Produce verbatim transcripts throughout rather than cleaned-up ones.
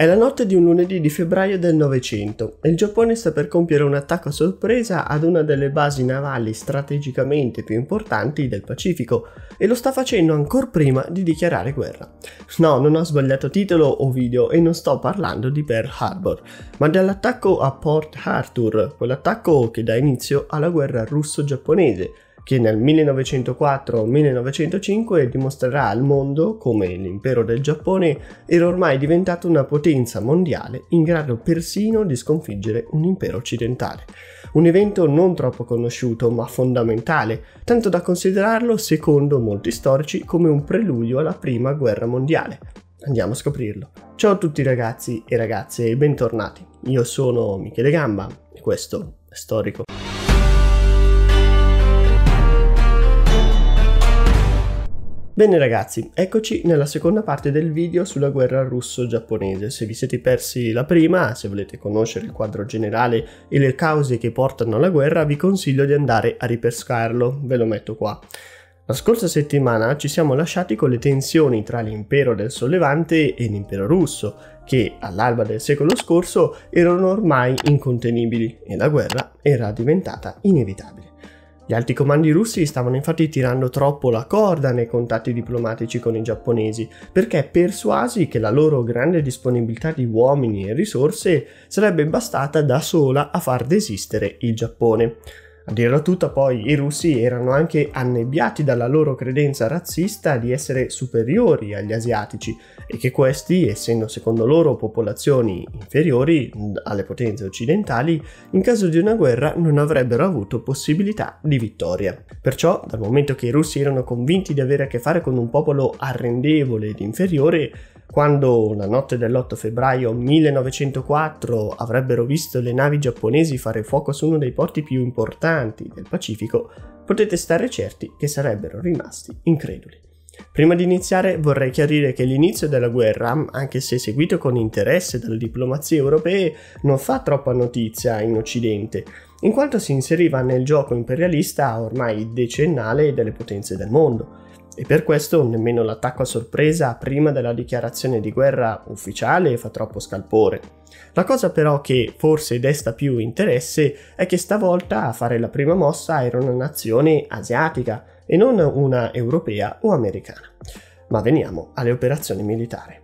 È la notte di un lunedì di febbraio del Novecento e il Giappone sta per compiere un attacco a sorpresa ad una delle basi navali strategicamente più importanti del Pacifico, e lo sta facendo ancor prima di dichiarare guerra. No, non ho sbagliato titolo o video e non sto parlando di Pearl Harbor, ma dell'attacco a Port Arthur, quell'attacco che dà inizio alla guerra russo-giapponese, che nel millenovecentoquattro millenovecentocinque dimostrerà al mondo come l'impero del Giappone era ormai diventato una potenza mondiale in grado persino di sconfiggere un impero occidentale. Un evento non troppo conosciuto ma fondamentale, tanto da considerarlo, secondo molti storici, come un preludio alla prima guerra mondiale. Andiamo a scoprirlo. Ciao a tutti ragazzi e ragazze e bentornati. Io sono Michele Gamba e questo è Storico. Bene ragazzi, eccoci nella seconda parte del video sulla guerra russo-giapponese. Se vi siete persi la prima, se volete conoscere il quadro generale e le cause che portano alla guerra, vi consiglio di andare a ripescarlo, ve lo metto qua. La scorsa settimana ci siamo lasciati con le tensioni tra l'impero del Sollevante e l'impero russo, che all'alba del secolo scorso erano ormai incontenibili e la guerra era diventata inevitabile. Gli alti comandi russi stavano infatti tirando troppo la corda nei contatti diplomatici con i giapponesi, perché persuasi che la loro grande disponibilità di uomini e risorse sarebbe bastata da sola a far desistere il Giappone. A dirla tutta, poi, i russi erano anche annebbiati dalla loro credenza razzista di essere superiori agli asiatici e che questi, essendo secondo loro popolazioni inferiori alle potenze occidentali, in caso di una guerra non avrebbero avuto possibilità di vittoria. Perciò, dal momento che i russi erano convinti di avere a che fare con un popolo arrendevole ed inferiore, quando la notte dell'otto febbraio millenovecentoquattro avrebbero visto le navi giapponesi fare fuoco su uno dei porti più importanti del Pacifico, potete stare certi che sarebbero rimasti increduli. Prima di iniziare vorrei chiarire che l'inizio della guerra, anche se seguito con interesse dalle diplomazie europee, non fa troppa notizia in Occidente, in quanto si inseriva nel gioco imperialista ormai decennale delle potenze del mondo. E per questo nemmeno l'attacco a sorpresa prima della dichiarazione di guerra ufficiale fa troppo scalpore. La cosa però che forse desta più interesse è che stavolta a fare la prima mossa era una nazione asiatica e non una europea o americana. Ma veniamo alle operazioni militari.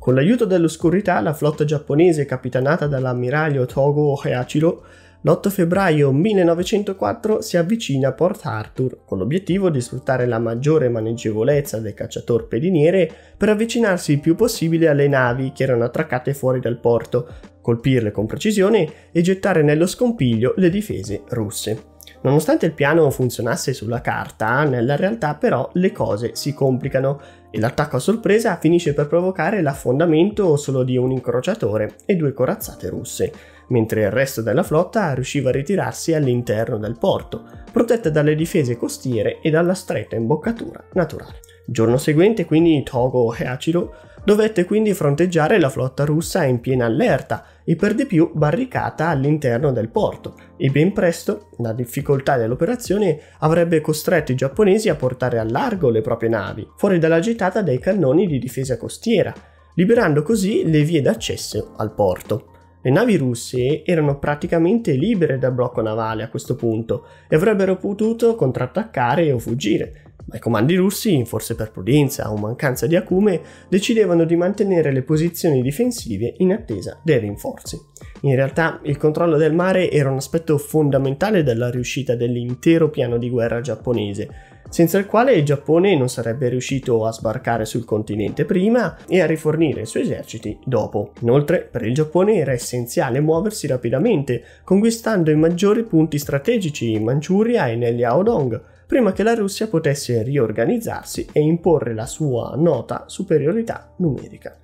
Con l'aiuto dell'oscurità, la flotta giapponese capitanata dall'ammiraglio Togo Heihachiro l'otto febbraio millenovecentoquattro si avvicina a Port Arthur con l'obiettivo di sfruttare la maggiore maneggevolezza del cacciatorpediniere per avvicinarsi il più possibile alle navi che erano attraccate fuori dal porto, colpirle con precisione e gettare nello scompiglio le difese russe. Nonostante il piano funzionasse sulla carta, nella realtà però le cose si complicano e l'attacco a sorpresa finisce per provocare l'affondamento solo di un incrociatore e due corazzate russe, mentre il resto della flotta riusciva a ritirarsi all'interno del porto, protetta dalle difese costiere e dalla stretta imboccatura naturale. Il giorno seguente, quindi, Togo Heihachiro dovette quindi fronteggiare la flotta russa in piena allerta e per di più barricata all'interno del porto, e ben presto la difficoltà dell'operazione avrebbe costretto i giapponesi a portare a largo le proprie navi, fuori dalla gittata dei cannoni di difesa costiera, liberando così le vie d'accesso al porto. Le navi russe erano praticamente libere dal blocco navale a questo punto e avrebbero potuto contrattaccare o fuggire, ma i comandi russi, forse per prudenza o mancanza di acume, decidevano di mantenere le posizioni difensive in attesa dei rinforzi. In realtà il controllo del mare era un aspetto fondamentale della riuscita dell'intero piano di guerra giapponese, senza il quale il Giappone non sarebbe riuscito a sbarcare sul continente prima e a rifornire i suoi eserciti dopo. Inoltre, per il Giappone era essenziale muoversi rapidamente, conquistando i maggiori punti strategici in Manciuria e negli Aodong, prima che la Russia potesse riorganizzarsi e imporre la sua nota superiorità numerica.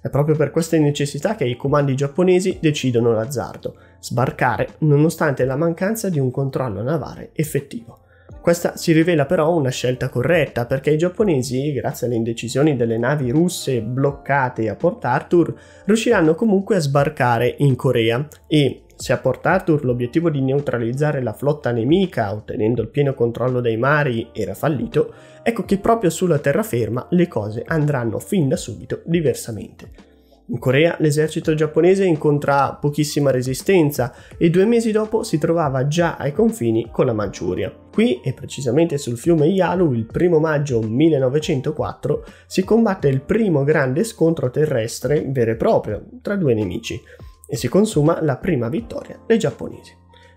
È proprio per queste necessità che i comandi giapponesi decidono l'azzardo: sbarcare nonostante la mancanza di un controllo navale effettivo. Questa si rivela però una scelta corretta, perché i giapponesi, grazie alle indecisioni delle navi russe bloccate a Port Arthur, riusciranno comunque a sbarcare in Corea e, se a Port Arthur l'obiettivo di neutralizzare la flotta nemica ottenendo il pieno controllo dei mari era fallito, ecco che proprio sulla terraferma le cose andranno fin da subito diversamente. In Corea l'esercito giapponese incontra pochissima resistenza e due mesi dopo si trovava già ai confini con la Manciuria. Qui, e precisamente sul fiume Yalu, il primo maggio millenovecentoquattro, si combatte il primo grande scontro terrestre vero e proprio tra due nemici e si consuma la prima vittoria dei giapponesi.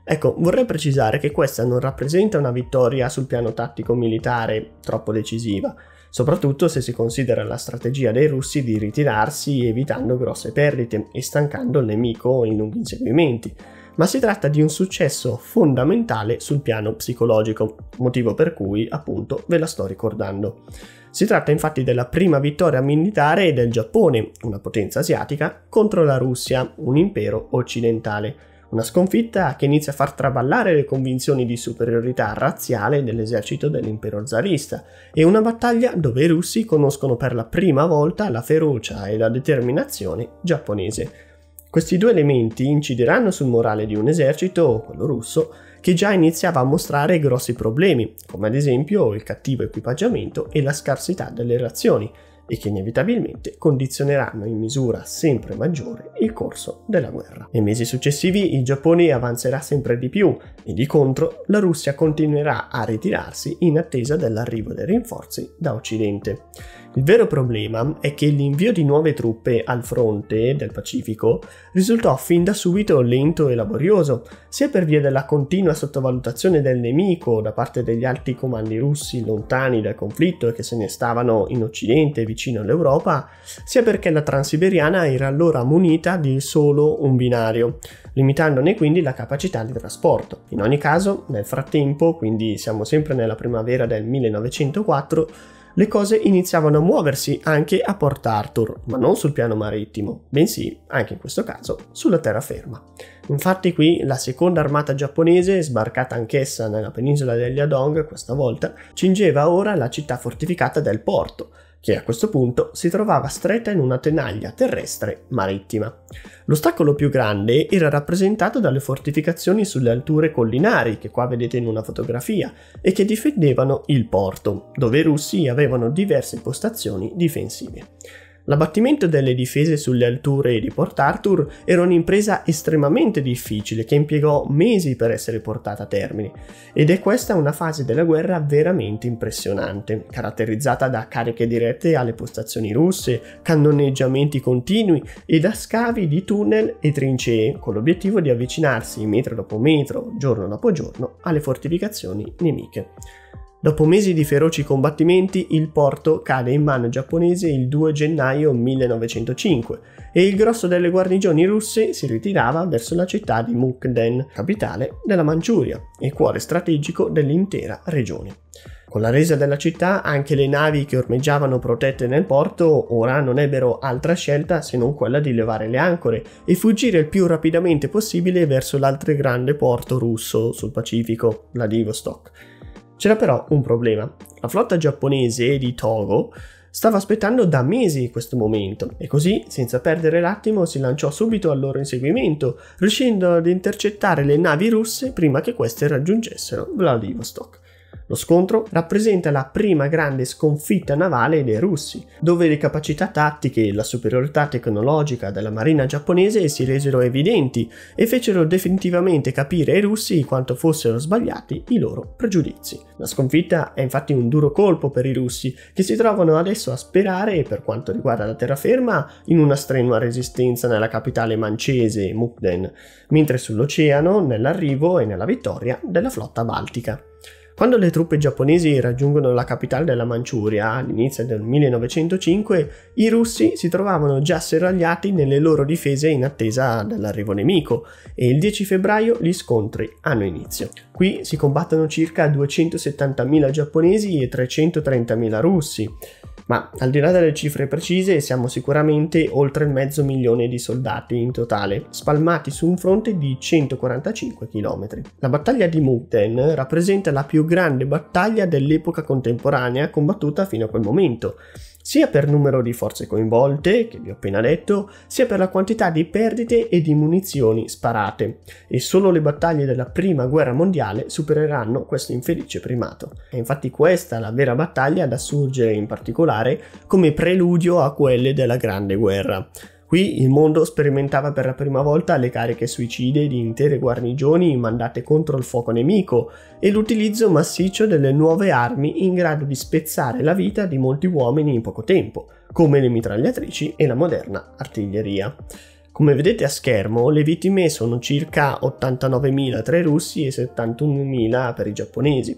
Ecco, vorrei precisare che questa non rappresenta una vittoria sul piano tattico-militare troppo decisiva, soprattutto se si considera la strategia dei russi di ritirarsi evitando grosse perdite e stancando il nemico in lunghi inseguimenti, ma si tratta di un successo fondamentale sul piano psicologico, motivo per cui appunto ve la sto ricordando. Si tratta infatti della prima vittoria militare del Giappone, una potenza asiatica, contro la Russia, un impero occidentale. Una sconfitta che inizia a far traballare le convinzioni di superiorità razziale dell'esercito dell'impero zarista, e una battaglia dove i russi conoscono per la prima volta la ferocia e la determinazione giapponese. Questi due elementi incideranno sul morale di un esercito, quello russo, che già iniziava a mostrare grossi problemi, come ad esempio il cattivo equipaggiamento e la scarsità delle razioni, e che inevitabilmente condizioneranno in misura sempre maggiore il corso della guerra. Nei mesi successivi il Giappone avanzerà sempre di più e di contro la Russia continuerà a ritirarsi in attesa dell'arrivo dei rinforzi da Occidente. Il vero problema è che l'invio di nuove truppe al fronte del Pacifico risultò fin da subito lento e laborioso, sia per via della continua sottovalutazione del nemico da parte degli alti comandi russi lontani dal conflitto e che se ne stavano in Occidente vicino all'Europa, sia perché la Transiberiana era allora munita di solo un binario, limitandone quindi la capacità di trasporto. In ogni caso, nel frattempo, quindi siamo sempre nella primavera del millenovecentoquattro, le cose iniziavano a muoversi anche a Port Arthur, ma non sul piano marittimo, bensì, anche in questo caso, sulla terraferma. Infatti qui la seconda armata giapponese, sbarcata anch'essa nella penisola degli Aodong questa volta, cingeva ora la città fortificata del porto, che a questo punto si trovava stretta in una tenaglia terrestre marittima. L'ostacolo più grande era rappresentato dalle fortificazioni sulle alture collinari, che qua vedete in una fotografia, e che difendevano il porto, dove i russi avevano diverse postazioni difensive. L'abbattimento delle difese sulle alture di Port Arthur era un'impresa estremamente difficile che impiegò mesi per essere portata a termine, ed è questa una fase della guerra veramente impressionante, caratterizzata da cariche dirette alle postazioni russe, cannoneggiamenti continui e da scavi di tunnel e trincee, con l'obiettivo di avvicinarsi metro dopo metro, giorno dopo giorno, alle fortificazioni nemiche. Dopo mesi di feroci combattimenti, il porto cade in mano giapponese il due gennaio millenovecentocinque e il grosso delle guarnigioni russe si ritirava verso la città di Mukden, capitale della Manciuria e cuore strategico dell'intera regione. Con la resa della città, anche le navi che ormeggiavano protette nel porto ora non ebbero altra scelta se non quella di levare le ancore e fuggire il più rapidamente possibile verso l'altro grande porto russo sul Pacifico, Vladivostok. C'era però un problema. La flotta giapponese di Togo stava aspettando da mesi questo momento e così, senza perdere l'attimo, si lanciò subito al loro inseguimento, riuscendo ad intercettare le navi russe prima che queste raggiungessero Vladivostok. Lo scontro rappresenta la prima grande sconfitta navale dei russi, dove le capacità tattiche e la superiorità tecnologica della marina giapponese si resero evidenti e fecero definitivamente capire ai russi quanto fossero sbagliati i loro pregiudizi. La sconfitta è infatti un duro colpo per i russi, che si trovano adesso a sperare, per quanto riguarda la terraferma, in una strenua resistenza nella capitale mancese, Mukden, mentre sull'oceano, nell'arrivo e nella vittoria della flotta baltica. Quando le truppe giapponesi raggiungono la capitale della Manciuria all'inizio del millenovecentocinque, i russi si trovavano già serragliati nelle loro difese in attesa dell'arrivo nemico e il dieci febbraio gli scontri hanno inizio. Qui si combattono circa duecentosettantamila giapponesi e trecentotrentamila russi, ma al di là delle cifre precise siamo sicuramente oltre il mezzo milione di soldati in totale, spalmati su un fronte di centoquarantacinque chilometri. La battaglia di Mukden rappresenta la più grande battaglia dell'epoca contemporanea combattuta fino a quel momento, sia per numero di forze coinvolte, che vi ho appena detto, sia per la quantità di perdite e di munizioni sparate, e solo le battaglie della prima guerra mondiale supereranno questo infelice primato. È infatti questa la vera battaglia da sorgere in particolare come preludio a quelle della Grande Guerra. Qui il mondo sperimentava per la prima volta le cariche suicide di intere guarnigioni mandate contro il fuoco nemico e l'utilizzo massiccio delle nuove armi in grado di spezzare la vita di molti uomini in poco tempo, come le mitragliatrici e la moderna artiglieria. Come vedete a schermo, le vittime sono circa ottantanovemila tra i russi e settantunomila per i giapponesi.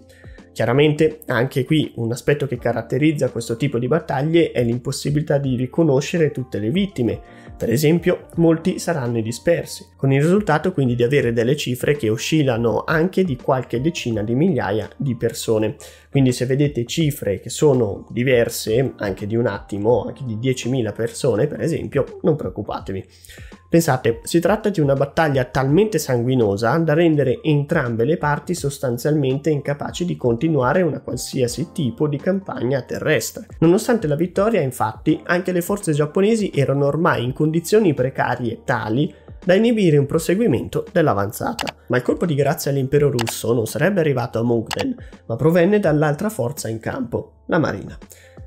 Chiaramente anche qui un aspetto che caratterizza questo tipo di battaglie è l'impossibilità di riconoscere tutte le vittime, per esempio molti saranno dispersi, con il risultato quindi di avere delle cifre che oscillano anche di qualche decina di migliaia di persone. Quindi se vedete cifre che sono diverse, anche di un attimo, anche di diecimila persone per esempio, non preoccupatevi. Pensate, si tratta di una battaglia talmente sanguinosa da rendere entrambe le parti sostanzialmente incapaci di continuare una qualsiasi tipo di campagna terrestre. Nonostante la vittoria, infatti, anche le forze giapponesi erano ormai in condizioni precarie tali da inibire un proseguimento dell'avanzata. Ma il colpo di grazia all'impero russo non sarebbe arrivato a Mukden, ma provenne dall'altra forza in campo, la marina.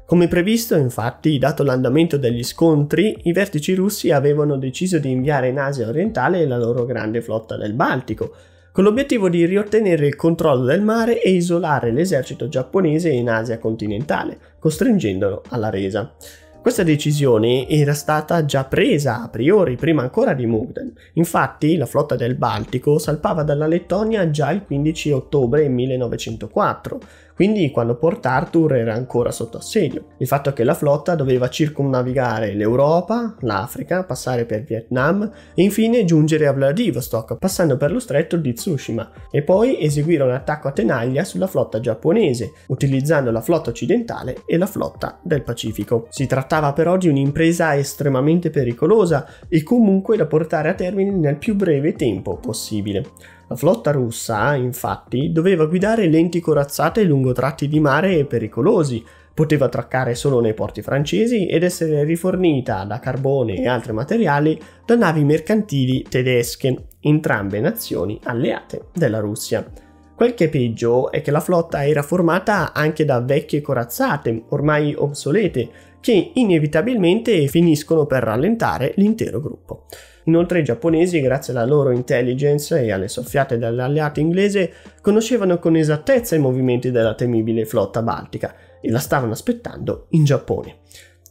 Come previsto, infatti, dato l'andamento degli scontri, i vertici russi avevano deciso di inviare in Asia orientale la loro grande flotta del Baltico, con l'obiettivo di riottenere il controllo del mare e isolare l'esercito giapponese in Asia continentale, costringendolo alla resa. Questa decisione era stata già presa a priori, prima ancora di Mukden. Infatti la flotta del Baltico salpava dalla Lettonia già il quindici ottobre millenovecentoquattro, quindi quando Port Arthur era ancora sotto assedio. Il fatto che la flotta doveva circumnavigare l'Europa, l'Africa, passare per Vietnam e infine giungere a Vladivostok, passando per lo stretto di Tsushima, e poi eseguire un attacco a tenaglia sulla flotta giapponese, utilizzando la flotta occidentale e la flotta del Pacifico. Si trattava però di un'impresa estremamente pericolosa e comunque da portare a termine nel più breve tempo possibile. La flotta russa, infatti, doveva guidare lenti corazzate lungo tratti di mare pericolosi, poteva attraccare solo nei porti francesi ed essere rifornita da carbone e altri materiali da navi mercantili tedesche, entrambe nazioni alleate della Russia. Quel che è peggio è che la flotta era formata anche da vecchie corazzate, ormai obsolete, che inevitabilmente finiscono per rallentare l'intero gruppo. Inoltre i giapponesi, grazie alla loro intelligence e alle soffiate dell'alleato inglese, conoscevano con esattezza i movimenti della temibile flotta baltica e la stavano aspettando in Giappone.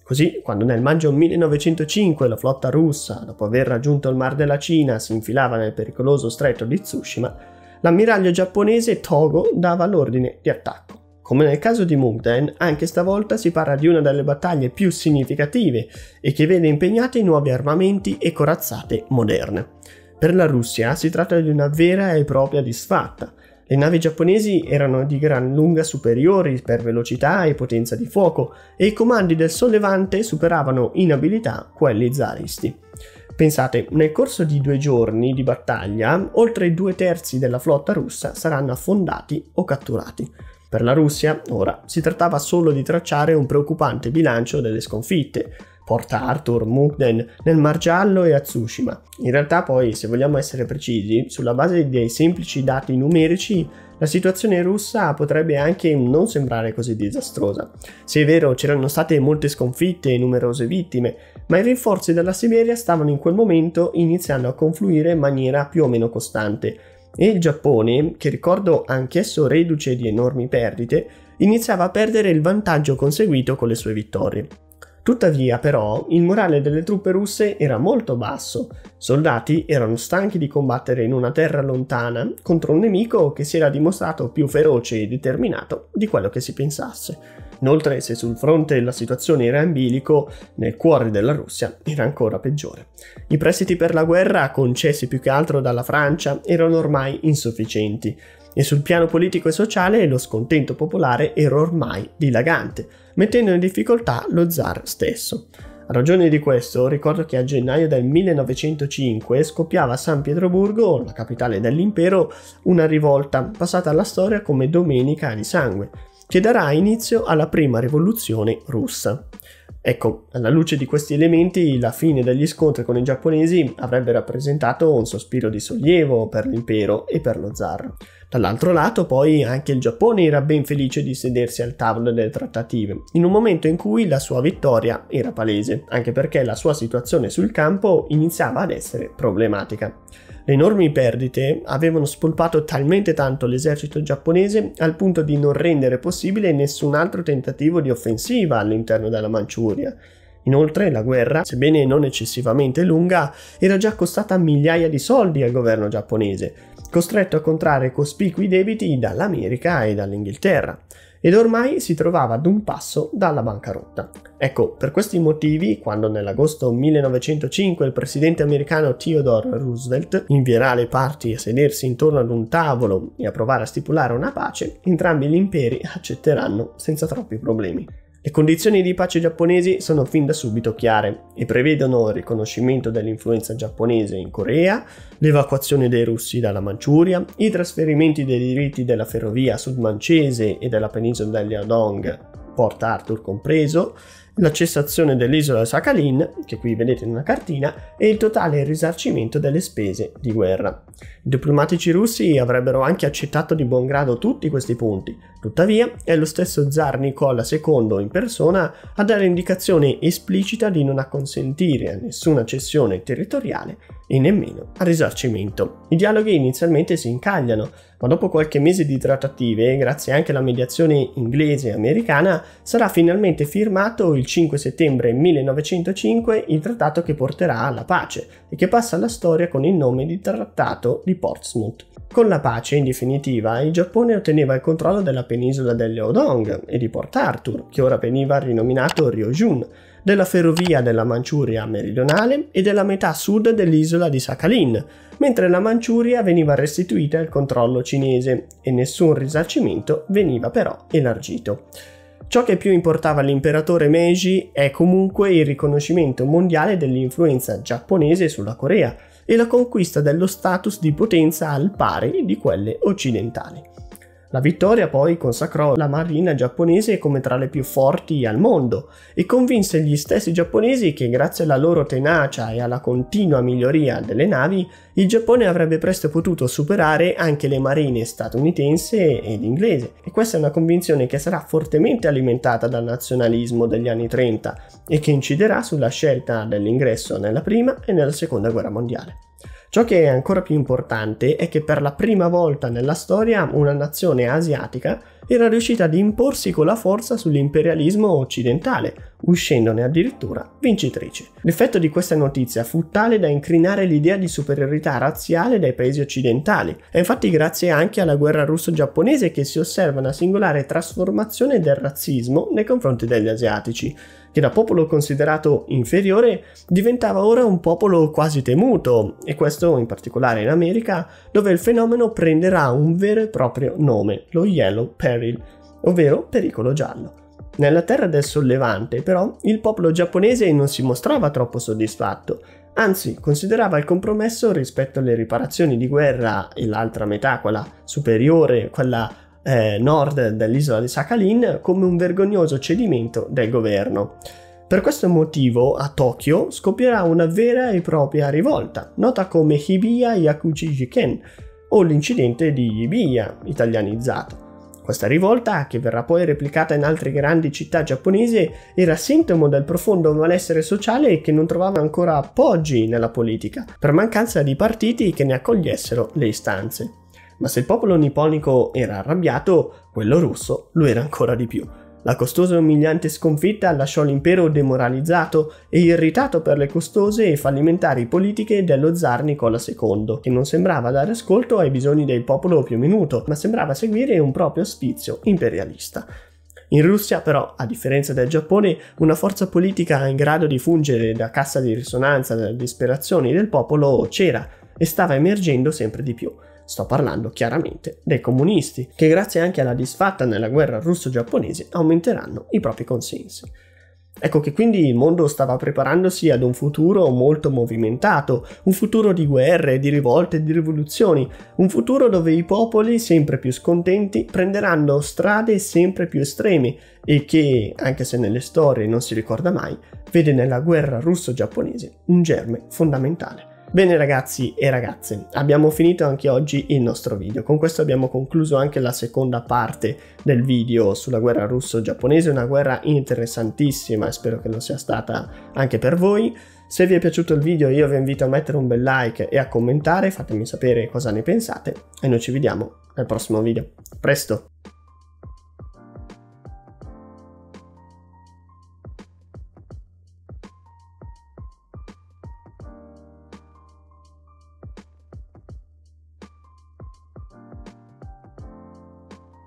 Così, quando nel maggio millenovecentocinque la flotta russa, dopo aver raggiunto il Mar della Cina, si infilava nel pericoloso stretto di Tsushima, l'ammiraglio giapponese Togo dava l'ordine di attacco. Come nel caso di Mukden, anche stavolta si parla di una delle battaglie più significative e che vede impegnati nuovi armamenti e corazzate moderne. Per la Russia si tratta di una vera e propria disfatta. Le navi giapponesi erano di gran lunga superiori per velocità e potenza di fuoco e i comandi del sollevante superavano in abilità quelli zaristi. Pensate, nel corso di due giorni di battaglia, oltre due terzi della flotta russa saranno affondati o catturati. Per la Russia, ora, si trattava solo di tracciare un preoccupante bilancio delle sconfitte: Port Arthur, Mukden, nel Mar Giallo e a Tsushima. In realtà poi, se vogliamo essere precisi, sulla base dei semplici dati numerici, la situazione russa potrebbe anche non sembrare così disastrosa. Se è vero, c'erano state molte sconfitte e numerose vittime, ma i rinforzi della Siberia stavano in quel momento iniziando a confluire in maniera più o meno costante, e il Giappone, che ricordo anch'esso reduce di enormi perdite, iniziava a perdere il vantaggio conseguito con le sue vittorie. Tuttavia, però, il morale delle truppe russe era molto basso. Soldati erano stanchi di combattere in una terra lontana contro un nemico che si era dimostrato più feroce e determinato di quello che si pensasse. Inoltre, se sul fronte la situazione era in bilico, nel cuore della Russia era ancora peggiore. I prestiti per la guerra, concessi più che altro dalla Francia, erano ormai insufficienti e sul piano politico e sociale lo scontento popolare era ormai dilagante, mettendo in difficoltà lo zar stesso. A ragione di questo, ricordo che a gennaio del millenovecentocinque scoppiava a San Pietroburgo, la capitale dell'impero, una rivolta passata alla storia come Domenica di Sangue, che darà inizio alla prima rivoluzione russa. Ecco, alla luce di questi elementi, la fine degli scontri con i giapponesi avrebbe rappresentato un sospiro di sollievo per l'impero e per lo zar. Dall'altro lato, poi, anche il Giappone era ben felice di sedersi al tavolo delle trattative, in un momento in cui la sua vittoria era palese, anche perché la sua situazione sul campo iniziava ad essere problematica. Le enormi perdite avevano spolpato talmente tanto l'esercito giapponese al punto di non rendere possibile nessun altro tentativo di offensiva all'interno della Manciuria. Inoltre la guerra, sebbene non eccessivamente lunga, era già costata migliaia di soldi al governo giapponese, costretto a contrarre cospicui debiti dall'America e dall'Inghilterra, ed ormai si trovava ad un passo dalla bancarotta. Ecco, per questi motivi, quando nell'agosto millenovecentocinque il presidente americano Theodore Roosevelt invierà le parti a sedersi intorno ad un tavolo e a provare a stipulare una pace, entrambi gli imperi accetteranno senza troppi problemi. Le condizioni di pace giapponesi sono fin da subito chiare e prevedono il riconoscimento dell'influenza giapponese in Corea, l'evacuazione dei russi dalla Manciuria, i trasferimenti dei diritti della ferrovia sudmancese e della penisola del Liaodong, Port Arthur compreso, la cessazione dell'isola Sakhalin, che qui vedete in una cartina, e il totale risarcimento delle spese di guerra. I diplomatici russi avrebbero anche accettato di buon grado tutti questi punti, tuttavia è lo stesso zar Nicola secondo in persona a dare indicazione esplicita di non acconsentire a nessuna cessione territoriale e nemmeno a risarcimento. I dialoghi inizialmente si incagliano, ma dopo qualche mese di trattative, grazie anche alla mediazione inglese e americana, sarà finalmente firmato il il cinque settembre millenovecentocinque il trattato che porterà alla pace e che passa alla storia con il nome di Trattato di Portsmouth. Con la pace, in definitiva, il Giappone otteneva il controllo della penisola dell'Aodong e di Port Arthur, che ora veniva rinominato Ryojun, della ferrovia della Manciuria meridionale e della metà sud dell'isola di Sakhalin, mentre la Manciuria veniva restituita al controllo cinese e nessun risarcimento veniva però elargito. Ciò che più importava all'imperatore Meiji è comunque il riconoscimento mondiale dell'influenza giapponese sulla Corea e la conquista dello status di potenza al pari di quelle occidentali. La vittoria poi consacrò la marina giapponese come tra le più forti al mondo e convinse gli stessi giapponesi che grazie alla loro tenacia e alla continua miglioria delle navi il Giappone avrebbe presto potuto superare anche le marine statunitense ed inglese, e questa è una convinzione che sarà fortemente alimentata dal nazionalismo degli anni trenta e che inciderà sulla scelta dell'ingresso nella prima e nella seconda guerra mondiale. Ciò che è ancora più importante è che per la prima volta nella storia una nazione asiatica era riuscita ad imporsi con la forza sull'imperialismo occidentale, uscendone addirittura vincitrice. L'effetto di questa notizia fu tale da incrinare l'idea di superiorità razziale dai paesi occidentali. È infatti grazie anche alla guerra russo-giapponese che si osserva una singolare trasformazione del razzismo nei confronti degli asiatici, che da popolo considerato inferiore diventava ora un popolo quasi temuto, e questo in particolare in America, dove il fenomeno prenderà un vero e proprio nome, lo Yellow Peril, ovvero pericolo giallo. Nella terra del sollevante, però, il popolo giapponese non si mostrava troppo soddisfatto, anzi considerava il compromesso rispetto alle riparazioni di guerra e l'altra metà, quella superiore, quella Eh, nord dell'isola di Sakhalin, come un vergognoso cedimento del governo. Per questo motivo a Tokyo scoppierà una vera e propria rivolta, nota come Hibiya-Yakuji-Jiken o l'incidente di Hibiya italianizzato. Questa rivolta, che verrà poi replicata in altre grandi città giapponesi, era sintomo del profondo malessere sociale che non trovava ancora appoggi nella politica, per mancanza di partiti che ne accogliessero le istanze. Ma se il popolo nipponico era arrabbiato, quello russo lo era ancora di più. La costosa e umiliante sconfitta lasciò l'impero demoralizzato e irritato per le costose e fallimentari politiche dello zar Nicola secondo, che non sembrava dare ascolto ai bisogni del popolo più minuto, ma sembrava seguire un proprio sfizio imperialista. In Russia, però, a differenza del Giappone, una forza politica in grado di fungere da cassa di risonanza delle disperazioni del popolo c'era e stava emergendo sempre di più. Sto parlando chiaramente dei comunisti, che grazie anche alla disfatta nella guerra russo-giapponese aumenteranno i propri consensi. Ecco che quindi il mondo stava preparandosi ad un futuro molto movimentato, un futuro di guerre, di rivolte, di rivoluzioni, un futuro dove i popoli sempre più scontenti prenderanno strade sempre più estreme e che, anche se nelle storie non si ricorda mai, vede nella guerra russo-giapponese un germe fondamentale. Bene ragazzi e ragazze, abbiamo finito anche oggi il nostro video, con questo abbiamo concluso anche la seconda parte del video sulla guerra russo-giapponese, una guerra interessantissima e spero che lo sia stata anche per voi. Se vi è piaciuto il video io vi invito a mettere un bel like e a commentare, fatemi sapere cosa ne pensate e noi ci vediamo al prossimo video. A presto!